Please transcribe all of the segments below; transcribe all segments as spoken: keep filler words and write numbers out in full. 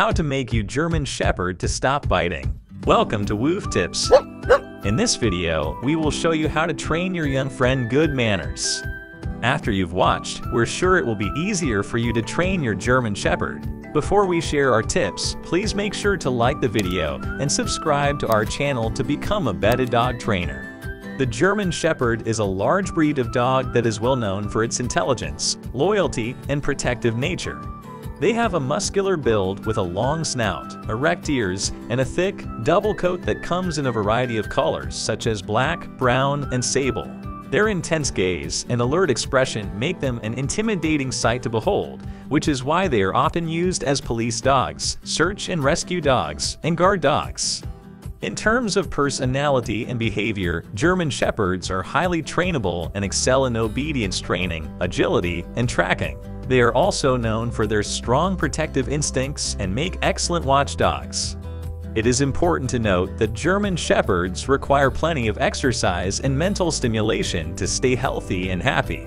How to make your German Shepherd to stop biting. Welcome to Woof Tips. In this video, we will show you how to train your young friend good manners. After you've watched, we're sure it will be easier for you to train your German Shepherd. Before we share our tips, please make sure to like the video and subscribe to our channel to become a better dog trainer. The German Shepherd is a large breed of dog that is well known for its intelligence, loyalty, and protective nature. They have a muscular build with a long snout, erect ears, and a thick, double coat that comes in a variety of colors such as black, brown, and sable. Their intense gaze and alert expression make them an intimidating sight to behold, which is why they are often used as police dogs, search and rescue dogs, and guard dogs. In terms of personality and behavior, German Shepherds are highly trainable and excel in obedience training, agility, and tracking. They are also known for their strong protective instincts and make excellent watchdogs. It is important to note that German Shepherds require plenty of exercise and mental stimulation to stay healthy and happy.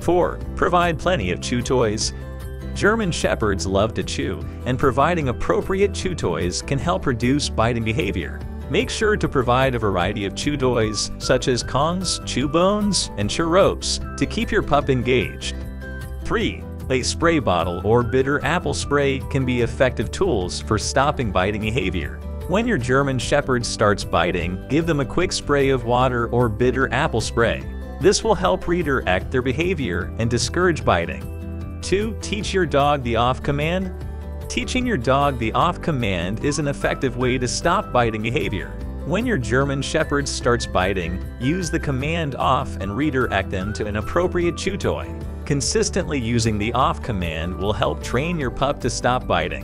four. Provide plenty of chew toys. German Shepherds love to chew, and providing appropriate chew toys can help reduce biting behavior. Make sure to provide a variety of chew toys, such as Kongs, chew bones, and chew ropes, to keep your pup engaged. three. A spray bottle or bitter apple spray can be effective tools for stopping biting behavior. When your German Shepherd starts biting, give them a quick spray of water or bitter apple spray. This will help redirect their behavior and discourage biting. two. Teach your dog the off command. Teaching your dog the off command is an effective way to stop biting behavior. When your German Shepherd starts biting, use the command off and redirect them to an appropriate chew toy. Consistently using the off command will help train your pup to stop biting.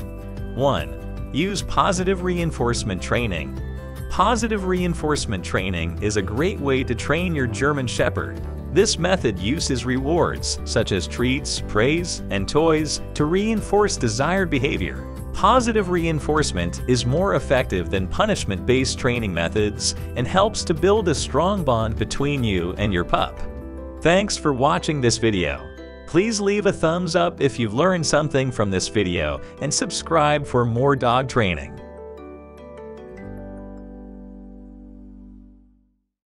one. Use positive reinforcement training. Positive reinforcement training is a great way to train your German Shepherd. This method uses rewards, such as treats, praise, and toys, to reinforce desired behavior. Positive reinforcement is more effective than punishment-based training methods and helps to build a strong bond between you and your pup. Thanks for watching this video. Please leave a thumbs up if you've learned something from this video and subscribe for more dog training.